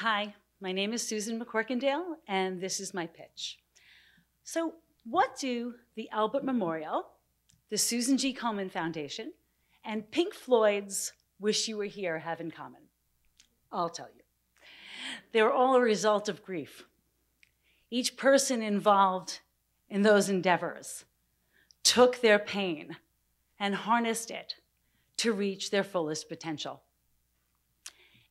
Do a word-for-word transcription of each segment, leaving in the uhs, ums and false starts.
Hi, my name is Susan McCorkindale, and this is my pitch. So what do the Albert Memorial, the Susan G. Komen Foundation, and Pink Floyd's Wish You Were Here have in common? I'll tell you. They were all a result of grief. Each person involved in those endeavors took their pain and harnessed it to reach their fullest potential.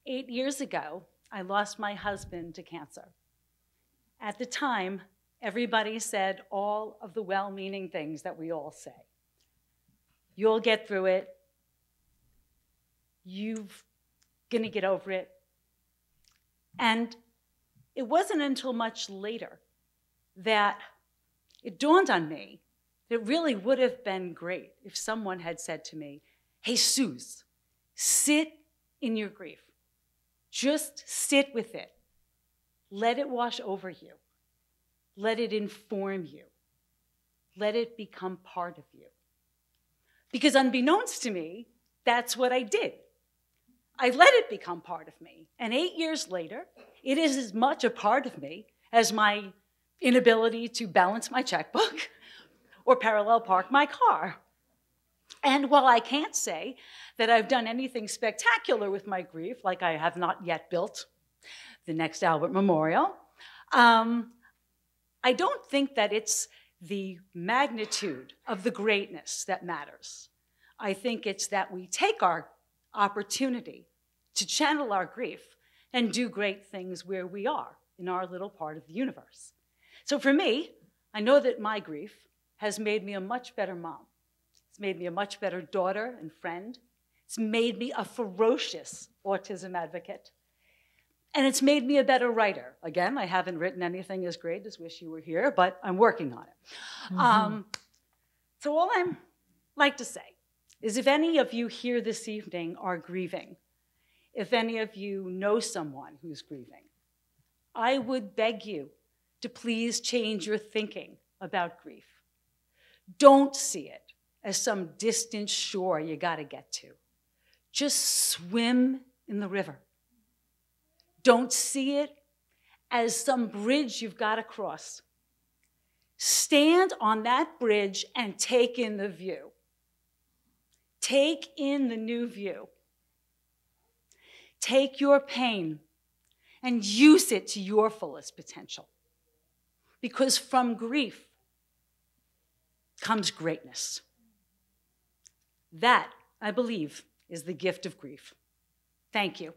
Eight years ago, I lost my husband to cancer. At the time, everybody said all of the well-meaning things that we all say. You'll get through it. You're gonna get over it. And it wasn't until much later that it dawned on me that it really would have been great if someone had said to me, hey, Suze, sit in your grief. Just sit with it. Let it wash over you. Let it inform you. Let it become part of you. Because unbeknownst to me, that's what I did. I let it become part of me. And eight years later, it is as much a part of me as my inability to balance my checkbook or parallel park my car. And while I can't say that I've done anything spectacular with my grief, like I have not yet built the next Albert Memorial, um, I don't think that it's the magnitude of the greatness that matters. I think it's that we take our opportunity to channel our grief and do great things where we are in our little part of the universe. So for me, I know that my grief has made me a much better mom. It's made me a much better daughter and friend. It's made me a ferocious autism advocate. And it's made me a better writer. Again, I haven't written anything as great as Wish You Were Here, but I'm working on it. Mm-hmm. um, so all I'd like to say is if any of you here this evening are grieving, if any of you know someone who's grieving, I would beg you to please change your thinking about grief. Don't see it as some distant shore you gotta get to. Just swim in the river. Don't see it as some bridge you've gotta cross. Stand on that bridge and take in the view. Take in the new view. Take your pain and use it to your fullest potential. Because from grief comes greatness. That, I believe, is the gift of grief. Thank you.